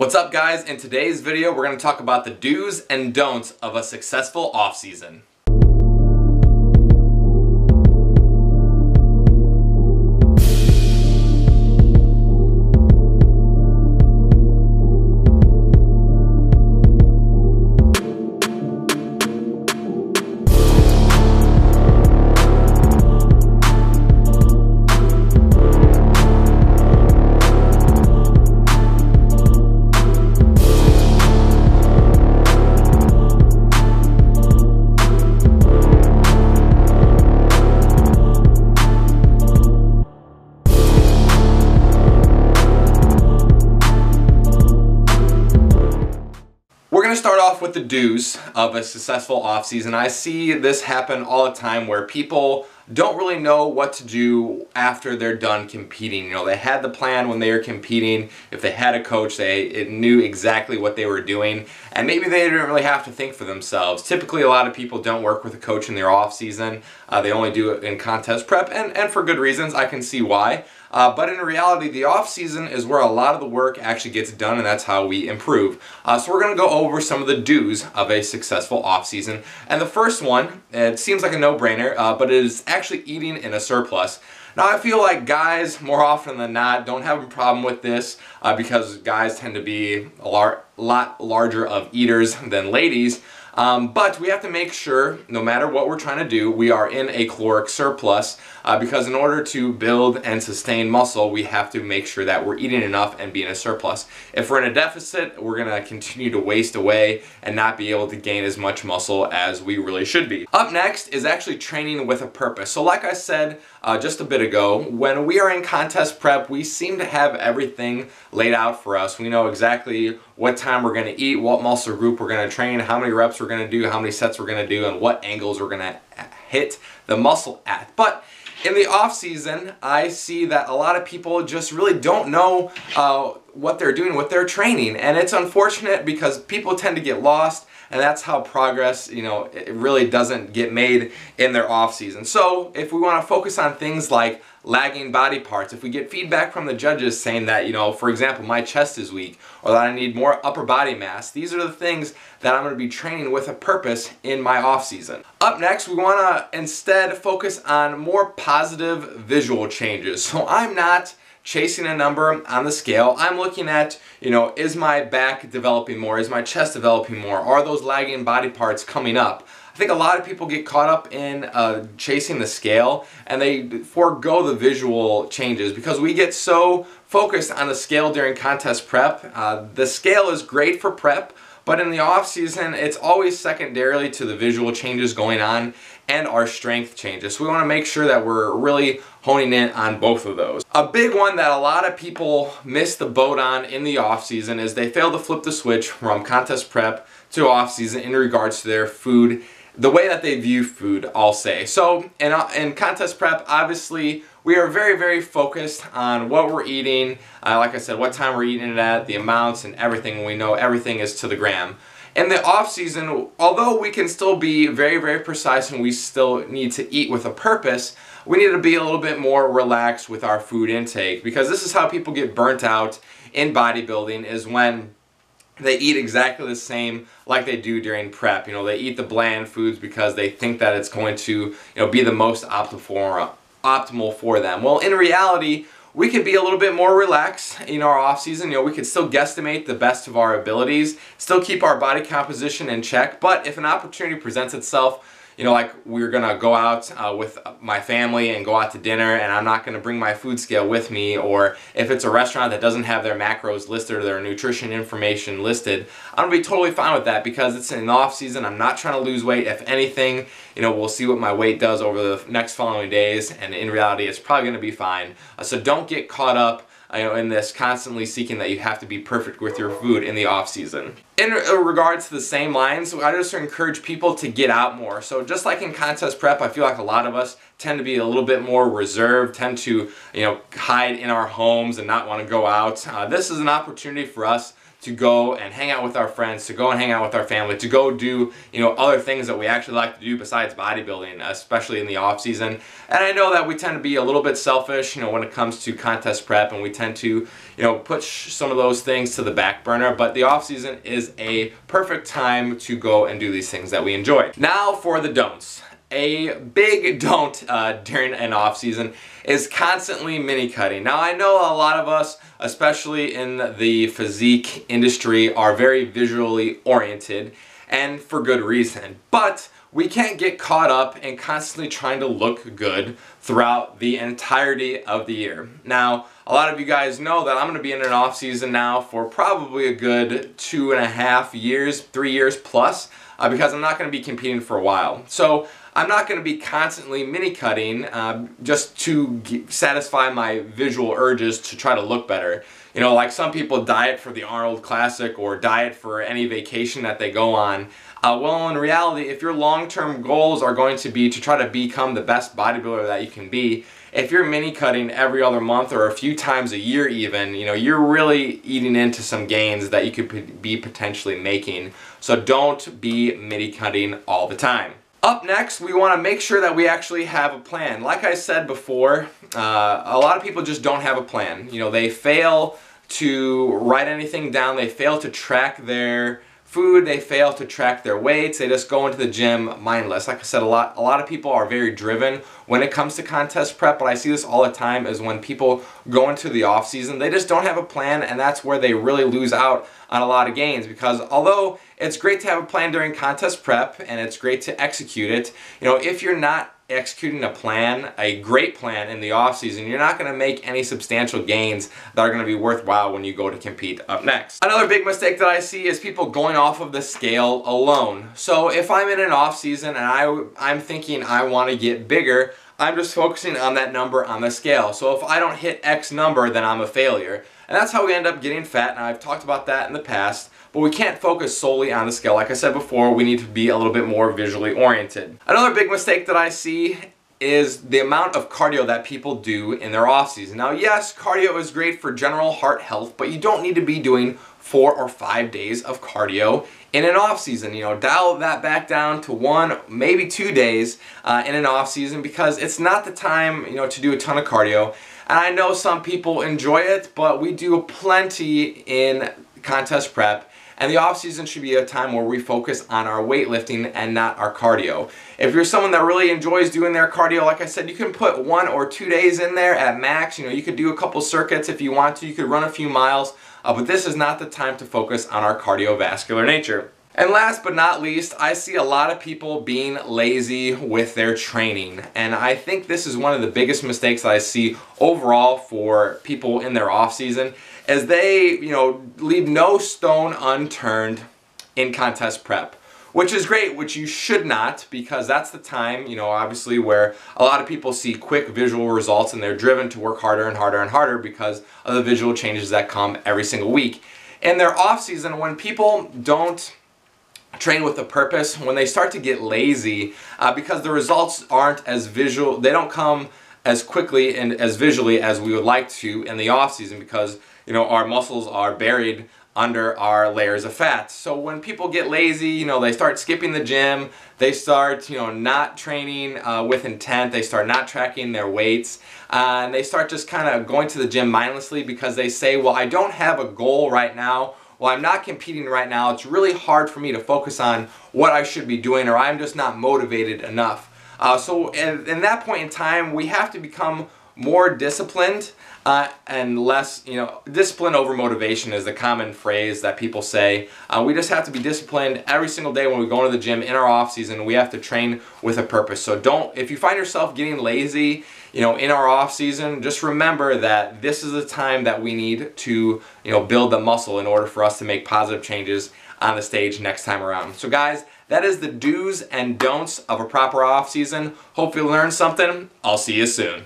What's up, guys? In today's video, we're going to talk about the do's and don'ts of a successful off-season. We're gonna start off with the do's of a successful off-season. I see this happen all the time where people don't really know what to do after they're done competing. You know, they had the plan when they were competing. If they had a coach, they knew exactly what they were doing, and maybe they didn't really have to think for themselves. Typically, a lot of people don't work with a coach in their off-season. They only do it in contest prep, and for good reasons. I can see why. But in reality, the off-season is where a lot of the work actually gets done, and that's how we improve. So we're going to go over some of the do's of a successful off-season. And the first one, it seems like a no-brainer, but it is actually eating in a surplus. Now, I feel like guys, more often than not, don't have a problem with this because guys tend to be a lot larger of eaters than ladies. But we have to make sure, no matter what we're trying to do, we are in a caloric surplus because in order to build and sustain muscle, we have to make sure that we're eating enough and being a surplus. If we're in a deficit, we're going to continue to waste away and not be able to gain as much muscle as we really should be. Up next is actually training with a purpose. So like I said just a bit ago, when we are in contest prep, we seem to have everything laid out for us. We know exactly what time we're going to eat, what muscle group we're going to train, how many reps we're going to do, how many sets we're going to do, and what angles we're going to hit the muscle at. But in the off season, I see that a lot of people just really don't know what they're doing, what they're training, and it's unfortunate because people tend to get lost, and that's how progress, you know, it really doesn't get made in their off season. So if we want to focus on things like lagging body parts, if we get feedback from the judges saying that, you know, for example, my chest is weak or that I need more upper body mass, these are the things that I'm going to be training with a purpose in my off season. Up next, we want to instead focus on more positive visual changes. So I'm not chasing a number on the scale. I'm looking at, you know, is my back developing more? Is my chest developing more? Are those lagging body parts coming up? I think a lot of people get caught up in chasing the scale, and they forego the visual changes because we get so focused on the scale during contest prep. The scale is great for prep, but in the off season, it's always secondarily to the visual changes going on and our strength changes. So we want to make sure that we're really honing in on both of those. A big one that a lot of people miss the boat on in the off season is they fail to flip the switch from contest prep to off season in regards to their food, the way that they view food, I'll say. So in contest prep, obviously, we are very focused on what we're eating, like I said, what time we're eating it at, the amounts and everything. We know everything is to the gram. In the off season, although we can still be very precise and we still need to eat with a purpose, we need to be a little bit more relaxed with our food intake, because this is how people get burnt out in bodybuilding, is when they eat exactly the same like they do during prep. You know, they eat the bland foods because they think that it's going to, you know, be the most optimal for them. Well, in reality, we could be a little bit more relaxed in our off season. You know, we could still guesstimate the best of our abilities, still keep our body composition in check. But if an opportunity presents itself, you know, like we're gonna go out with my family and go out to dinner, and I'm not gonna bring my food scale with me, or if it's a restaurant that doesn't have their macros listed or their nutrition information listed, I'm gonna be totally fine with that because it's in the off season. I'm not trying to lose weight. If anything, you know, we'll see what my weight does over the next following days, and in reality, it's probably gonna be fine. So don't get caught up in this constantly seeking that you have to be perfect with your food in the off season. In regards to the same lines, I just encourage people to get out more. So just like in contest prep, I feel like a lot of us tend to be a little bit more reserved, tend to, you know, hide in our homes and not want to go out. This is an opportunity for us to go and hang out with our friends, to go and hang out with our family, to go do, you know, other things that we actually like to do besides bodybuilding, especially in the off season. And I know that we tend to be a little bit selfish, you know, when it comes to contest prep, and we tend to, you know, push some of those things to the back burner, but the off season is a perfect time to go and do these things that we enjoy. Now for the don'ts. A big don't during an off season is constantly mini cutting. Now I know a lot of us, especially in the physique industry, are very visually oriented, and for good reason, but we can't get caught up in constantly trying to look good throughout the entirety of the year. Now a lot of you guys know that I'm going to be in an off season now for probably a good 2.5 years, 3 years plus, because I'm not going to be competing for a while. So I'm not going to be constantly mini cutting just to satisfy my visual urges to try to look better. You know, like some people diet for the Arnold Classic or diet for any vacation that they go on. Well, in reality, if your long-term goals are going to be to try to become the best bodybuilder that you can be, if you're mini cutting every other month or a few times a year even, you know, you're really eating into some gains that you could be potentially making. So don't be mini cutting all the time. Up next, we want to make sure that we actually have a plan. Like I said before, a lot of people just don't have a plan. You know, they fail to write anything down. They fail to track their food. They fail to track their weights. They just go into the gym mindless. Like I said, a lot of people are very driven when it comes to contest prep, but I see this all the time is when people go into the off season, they just don't have a plan, and that's where they really lose out on a lot of gains. Because although it's great to have a plan during contest prep and it's great to execute it, you know, if you're not executing a plan, a great plan in the off season, you're not going to make any substantial gains that are going to be worthwhile when you go to compete up next. Another big mistake that I see is people going off of the scale alone. So if I'm in an off season and I'm thinking I want to get bigger, I'm just focusing on that number on the scale. So if I don't hit X number, then I'm a failure. And that's how we end up getting fat, and I've talked about that in the past, but we can't focus solely on the scale. Like I said before, we need to be a little bit more visually oriented. Another big mistake that I see is the amount of cardio that people do in their off season. Now yes, cardio is great for general heart health, but you don't need to be doing 4 or 5 days of cardio in an off season. You know, dial that back down to 1, maybe 2 days in an off season, because it's not the time, you know, to do a ton of cardio. And I know some people enjoy it, but we do plenty in contest prep, and the off season should be a time where we focus on our weightlifting and not our cardio. If you're someone that really enjoys doing their cardio, like I said, you can put 1 or 2 days in there at max. You know, you could do a couple circuits if you want to, you could run a few miles, but this is not the time to focus on our cardiovascular nature. And last but not least, I see a lot of people being lazy with their training, and I think this is one of the biggest mistakes that I see overall for people in their off season, as they, you know, leave no stone unturned in contest prep, which is great, which you should not, because that's the time, you know, obviously where a lot of people see quick visual results and they're driven to work harder and harder and harder because of the visual changes that come every single week. In their off season, when people don't train with a purpose, when they start to get lazy because the results aren't as visual, they don't come as quickly and as visually as we would like to in the off season, because, you know, our muscles are buried under our layers of fat. So when people get lazy, you know, they start skipping the gym, they start, you know, not training with intent, they start not tracking their weights, and they start just kind of going to the gym mindlessly because they say, well, I don't have a goal right now. Well, I'm not competing right now. It's really hard for me to focus on what I should be doing, or I'm just not motivated enough. So in that point in time, we have to become more disciplined and less, you know, discipline over motivation is the common phrase that people say. We just have to be disciplined every single day when we go into the gym in our off season. We have to train with a purpose. So don't, if you find yourself getting lazy, you know, in our off season, just remember that this is the time that we need to, you know, build the muscle in order for us to make positive changes on the stage next time around. So guys, that is the do's and don'ts of a proper off season. Hope you learned something. I'll see you soon.